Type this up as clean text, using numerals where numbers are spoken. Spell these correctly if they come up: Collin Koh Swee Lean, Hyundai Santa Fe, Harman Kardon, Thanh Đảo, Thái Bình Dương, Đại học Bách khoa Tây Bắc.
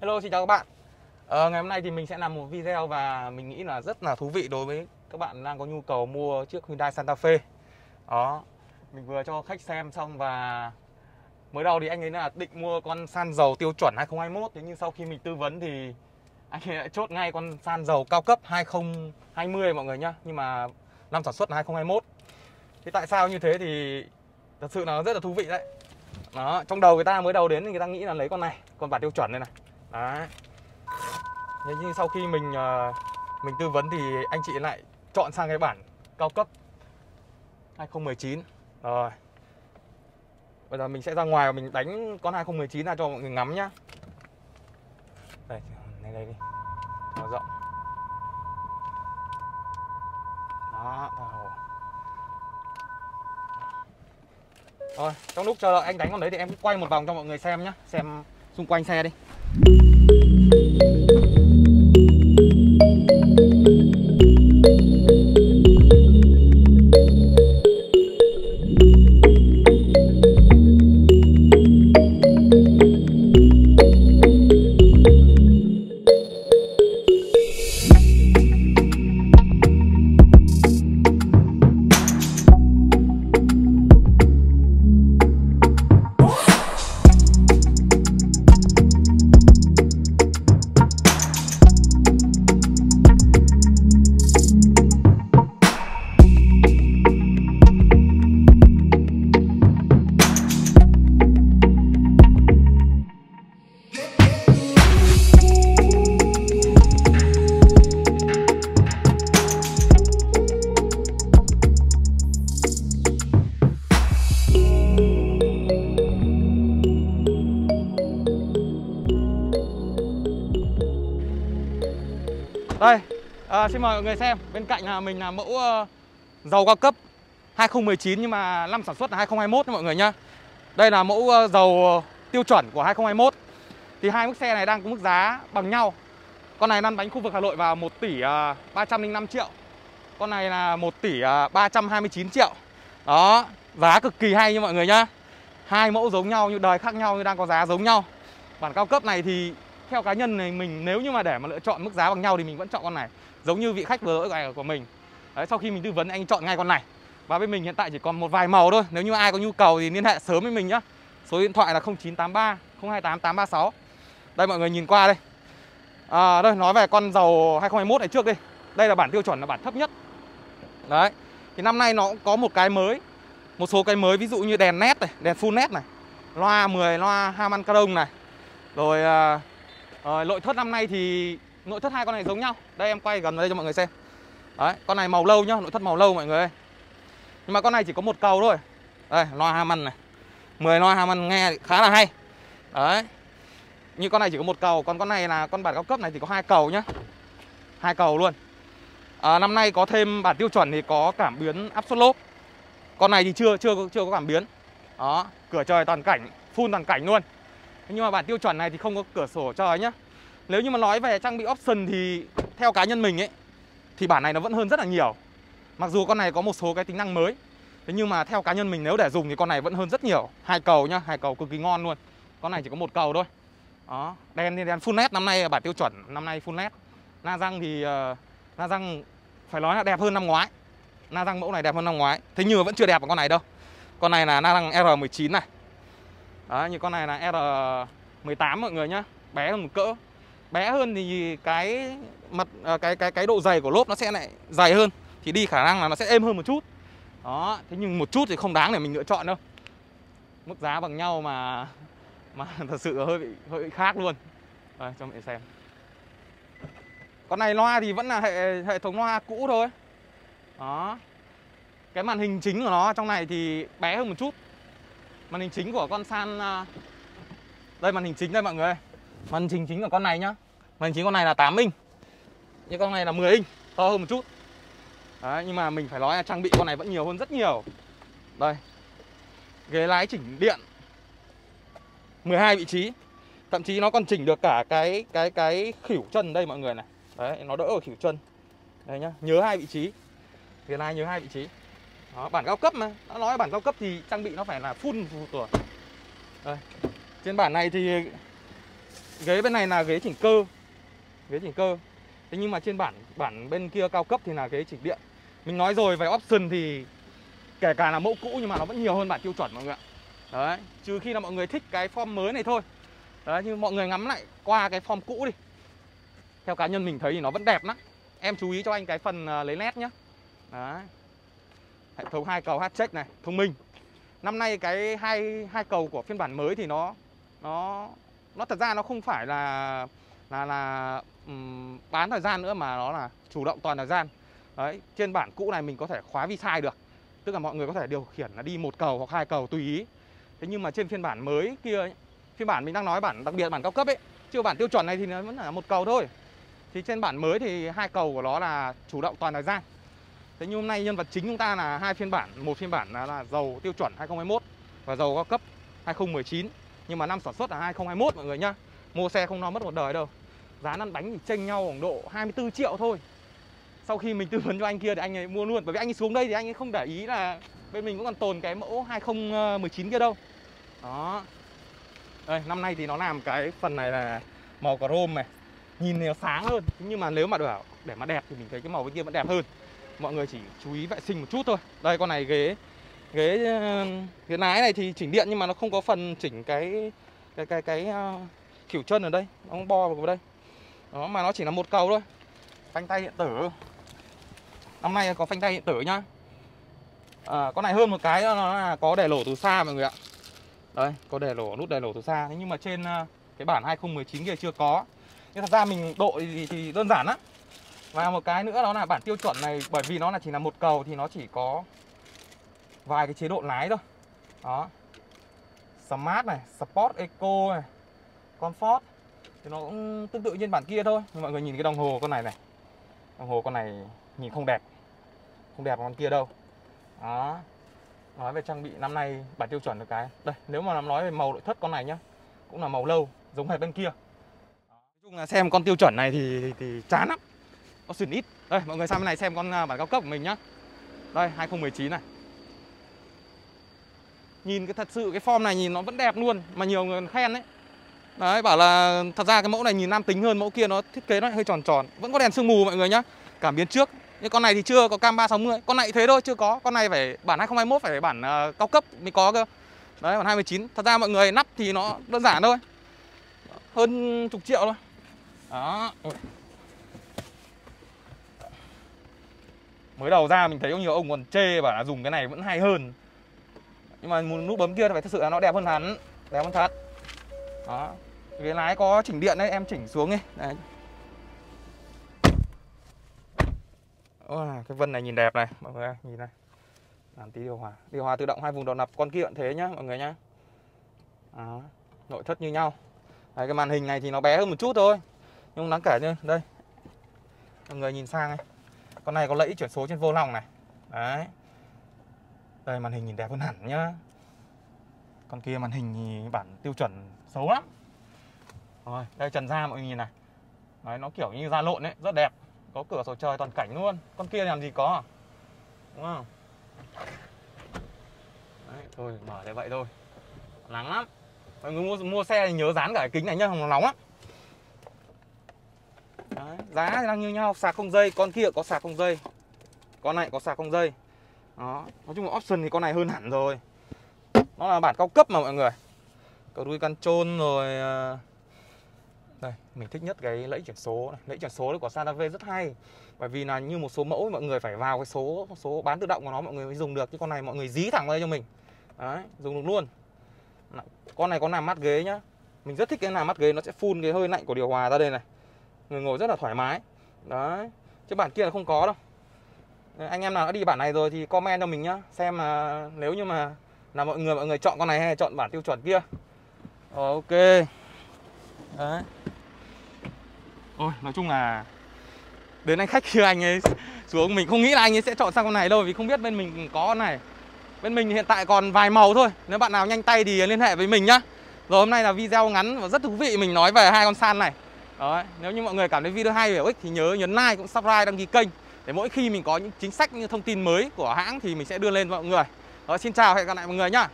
Hello, xin chào các bạn. Ngày hôm nay thì mình sẽ làm một video và mình nghĩ là rất là thú vị đối với các bạn đang có nhu cầu mua chiếc Hyundai Santa Fe. Đó, mình vừa cho khách xem xong và mới đầu thì anh ấy là định mua con san dầu tiêu chuẩn 2021. Thế nhưng sau khi mình tư vấn thì anh ấy lại chốt ngay con san dầu cao cấp 2020 mọi người nhá. Nhưng mà năm sản xuất là 2021. Thế tại sao như thế thì thật sự là rất là thú vị đấy. Đó, trong đầu người ta mới đầu đến thì người ta nghĩ là lấy con này, con bản tiêu chuẩn này này. Đấy. Nhưng sau khi mình tư vấn thì anh chị lại chọn sang cái bản cao cấp 2019. Rồi. Bây giờ mình sẽ ra ngoài và mình đánh con 2019 ra cho mọi người ngắm nhá. Đây, đây đi. Nó rộng. Đó, vào. Rồi, trong lúc chờ đợi anh đánh con đấy thì em cũng quay một vòng cho mọi người xem nhá, xem xung quanh xe đi. Đây, xin mời mọi người xem. Bên cạnh là mình là mẫu dầu cao cấp 2019 nhưng mà năm sản xuất là 2021 nha mọi người nhá. Đây là mẫu dầu tiêu chuẩn của 2021. Thì hai mức xe này đang có mức giá bằng nhau. Con này lăn bánh khu vực Hà Nội vào 1 tỷ 305 triệu. Con này là 1 tỷ 329 triệu. Đó, giá cực kỳ hay nha mọi người nhá. Hai mẫu giống nhau nhưng đời khác nhau nhưng đang có giá giống nhau. Bản cao cấp này thì theo cá nhân này mình, nếu như mà để mà lựa chọn mức giá bằng nhau thì mình vẫn chọn con này. Giống như vị khách vừa rồi của mình. Đấy, sau khi mình tư vấn anh chọn ngay con này. Và bên mình hiện tại chỉ còn một vài màu thôi. Nếu như ai có nhu cầu thì liên hệ sớm với mình nhá. Số điện thoại là 0983 028 836. Đây mọi người nhìn qua đây. Đây nói về con dầu 2021 này trước đi. Đây là bản tiêu chuẩn là bản thấp nhất. Đấy. Thì năm nay nó cũng có một cái mới. Một số cái mới ví dụ như đèn led này, đèn full led này. Loa 10, loa Harman Kardon này. Rồi nội thất năm nay thì nội thất hai con này giống nhau. Đây em quay gần vào đây cho mọi người xem. Đấy, con này màu lâu nhá, nội thất màu lâu mọi người ơi. Nhưng mà con này chỉ có một cầu thôi. Đây, loa Harman này. 10 loa Harman nghe khá là hay. Đấy. Như con này chỉ có một cầu, còn con này là con bản cao cấp này thì có hai cầu nhá. Hai cầu luôn. Năm nay có thêm bản tiêu chuẩn thì có cảm biến áp suất lốp. Con này thì chưa có cảm biến. Đó, cửa trời toàn cảnh, full toàn cảnh luôn. Nhưng mà bản tiêu chuẩn này thì không có cửa sổ trời nhá. Nếu như mà nói về trang bị option thì theo cá nhân mình ấy thì bản này nó vẫn hơn rất là nhiều. Mặc dù con này có một số cái tính năng mới, thế nhưng mà theo cá nhân mình nếu để dùng thì con này vẫn hơn rất nhiều. Hai cầu nhá, hai cầu cực kỳ ngon luôn. Con này chỉ có một cầu thôi. Đó, đèn thì đèn full led, năm nay bản tiêu chuẩn năm nay full led. Na răng thì na răng phải nói là đẹp hơn năm ngoái. Na răng mẫu này đẹp hơn năm ngoái. Thế nhưng mà vẫn chưa đẹp bằng con này đâu. Con này là na răng R19 này. Đấy, như con này là R18 mọi người nhá, bé hơn một cỡ. Bé hơn thì cái mặt cái độ dày của lốp nó sẽ lại dày hơn, thì đi khả năng là nó sẽ êm hơn một chút. Đó, thế nhưng một chút thì không đáng để mình lựa chọn đâu. Mức giá bằng nhau mà thật sự hơi bị khác luôn. Đây, cho mình xem. Con này loa thì vẫn là hệ thống loa cũ thôi. Đó. Cái màn hình chính của nó trong này thì bé hơn một chút. Màn hình chính của con San, đây màn hình chính đây mọi người. Màn hình chính của con này nhá. Màn hình chính con này là 8 inch. Nhưng con này là 10 inch, to hơn một chút. Đấy, nhưng mà mình phải nói là trang bị con này vẫn nhiều hơn rất nhiều. Đây. Ghế lái chỉnh điện. 12 vị trí. Thậm chí nó còn chỉnh được cả cái khỉu chân đây mọi người này. Đấy, nó đỡ ở khỉu chân. Đây nhá, nhớ hai vị trí. Ghế lái nhớ hai vị trí. Đó, bản cao cấp mà, đã nói bản cao cấp thì trang bị nó phải là full. Đây. Trên bản này thì Ghế bên này là ghế chỉnh cơ. Ghế chỉnh cơ. Thế nhưng mà trên bản bên kia cao cấp thì là ghế chỉnh điện. Mình nói rồi, về option thì kể cả là mẫu cũ nhưng mà nó vẫn nhiều hơn bản tiêu chuẩn mọi người ạ. Đấy, trừ khi là mọi người thích cái form mới này thôi. Đấy, nhưng mọi người ngắm lại qua cái form cũ đi. Theo cá nhân mình thấy thì nó vẫn đẹp lắm. Em chú ý cho anh cái phần lấy led nhá. Đấy. Hệ thống 2 cầu hatchback này, thông minh. Năm nay cái hai cầu của phiên bản mới thì nó thật ra nó không phải là bán thời gian nữa mà nó là chủ động toàn thời gian. Đấy, trên bản cũ này mình có thể khóa vi sai được. Tức là mọi người có thể điều khiển là đi một cầu hoặc hai cầu tùy ý. Thế nhưng mà trên phiên bản mới kia ấy, phiên bản mình đang nói bản đặc biệt, bản cao cấp ấy, chứ bản tiêu chuẩn này thì nó vẫn là một cầu thôi. Thì trên bản mới thì hai cầu của nó là chủ động toàn thời gian. Thế nhưng hôm nay nhân vật chính chúng ta là hai phiên bản, một phiên bản là dầu tiêu chuẩn 2021 và dầu cao cấp 2019, nhưng mà năm sản xuất là 2021 mọi người nhá. Mua xe không lo mất một đời đâu. Giá lăn bánh thì chênh nhau khoảng độ 24 triệu thôi. Sau khi mình tư vấn cho anh kia thì anh ấy mua luôn, bởi vì anh ấy xuống đây thì anh ấy không để ý là bên mình cũng còn tồn cái mẫu 2019 kia đâu. Đó. Đây, năm nay thì nó làm cái phần này là màu chrome này, nhìn nó sáng hơn, nhưng mà nếu mà bảo để mà đẹp thì mình thấy cái màu bên kia vẫn đẹp hơn. Mọi người chỉ chú ý vệ sinh một chút thôi. Đây, con này ghế lái này thì chỉnh điện nhưng mà nó không có phần chỉnh cái khỉu chân ở đây, nó không bo vào đây. Đó, mà nó chỉ là một cầu thôi. Phanh tay điện tử. Năm nay có phanh tay điện tử nhá. À, con này hơn một cái nó là có đè lổ từ xa mọi người ạ. Đấy, có đè lổ, nút đè lổ từ xa. Thế nhưng mà trên cái bản 2019 kia chưa có. Nhưng thật ra mình độ thì đơn giản lắm. Và một cái nữa đó là bản tiêu chuẩn này, bởi vì nó là chỉ là một cầu thì nó chỉ có vài cái chế độ lái thôi. Đó. Smart này, Sport, Eco này, Comfort thì nó cũng tương tự như bản kia thôi. Nhưng mọi người nhìn cái đồng hồ con này này. Đồng hồ con này nhìn không đẹp. Không đẹp con kia đâu. Đó. Nói về trang bị năm nay bản tiêu chuẩn được cái. Đây, nếu mà nói về màu nội thất con này nhá, cũng là màu lâu, giống hệt bên kia. Đó. Nói chung là xem con tiêu chuẩn này thì chán lắm. Option ít. Đây, mọi người sang bên này xem con bản cao cấp của mình nhá. Đây, 2019 này. Nhìn cái thật sự cái form này nhìn nó vẫn đẹp luôn, mà nhiều người khen đấy. Đấy, bảo là thật ra cái mẫu này nhìn nam tính hơn, mẫu kia nó thiết kế nó hơi tròn tròn. Vẫn có đèn sương mù mọi người nhá. Cảm biến trước. Nhưng con này thì chưa có cam 360. Con này thế thôi, chưa có. Con này phải bản 2021 phải bản cao cấp mới có cơ. Đấy, bản 2019. Thật ra mọi người nắp thì nó đơn giản thôi. Hơn chục triệu thôi. Đó. Mới đầu ra mình thấy có nhiều ông còn chê bảo là dùng cái này vẫn hay hơn. Nhưng mà nút bấm kia phải thật sự là nó đẹp hơn hắn. Đẹp hơn thật. Đó. Ghế lái có chỉnh điện đấy, em chỉnh xuống đi. Đấy. Cái vân này nhìn đẹp này, mọi người nhìn này. Làm tí điều hòa. Điều hòa tự động hai vùng đầu nạp, con kia cũng thế nhá mọi người nhá. Đó. Nội thất như nhau. Đấy, cái màn hình này thì nó bé hơn một chút thôi. Nhưng không đáng kể nữa. Đây. Mọi người nhìn sang này. Con này có lẫy chuyển số trên vô lăng này. Đấy. Đây, màn hình nhìn đẹp hơn hẳn nhá. Con kia màn hình thì bản tiêu chuẩn xấu lắm. Rồi, đây trần da mọi người nhìn này. Đấy, nó kiểu như da lộn ấy, rất đẹp. Có cửa sổ trời toàn cảnh luôn. Con kia làm gì có. Đúng không? Đấy, thôi mở thế vậy thôi. Nắng lắm. Mọi người mua xe thì nhớ dán cả cái kính này nhá, không nóng lắm. Đấy, giá thì đang như nhau, sạc không dây, con kia có sạc không dây. Con này có sạc không dây. Đó, nói chung là option thì con này hơn hẳn rồi. Nó là bản cao cấp mà mọi người. Cầu đuôi căn trôn rồi. Đây, mình thích nhất cái lẫy chuyển số này. Lẫy chuyển số của Santa Fe rất hay. Bởi vì là như một số mẫu mọi người phải vào cái số bán tự động của nó mọi người mới dùng được. Chứ con này mọi người dí thẳng vào đây cho mình. Đấy, dùng được luôn. Con này có làm mát ghế nhá. Mình rất thích cái làm mát ghế, nó sẽ phun cái hơi lạnh của điều hòa ra đây này. Người ngồi rất là thoải mái. Đấy, chứ bản kia là không có đâu. Anh em nào đã đi bản này rồi thì comment cho mình nhá. Xem là nếu như mà là mọi người chọn con này hay chọn bản tiêu chuẩn kia. Ok. Đấy. Ôi, nói chung là đến anh khách kia anh ấy xuống, mình không nghĩ là anh ấy sẽ chọn sang con này đâu. Vì không biết bên mình có con này. Bên mình hiện tại còn vài màu thôi. Nếu bạn nào nhanh tay thì liên hệ với mình nhá. Rồi, hôm nay là video ngắn và rất thú vị. Mình nói về hai con San này. Đấy. Nếu như mọi người cảm thấy video hay và hữu ích thì nhớ nhấn like, cũng subscribe, đăng ký kênh. Để mỗi khi mình có những chính sách, những thông tin mới của hãng thì mình sẽ đưa lên mọi người. Đó, xin chào, hẹn gặp lại mọi người nhá.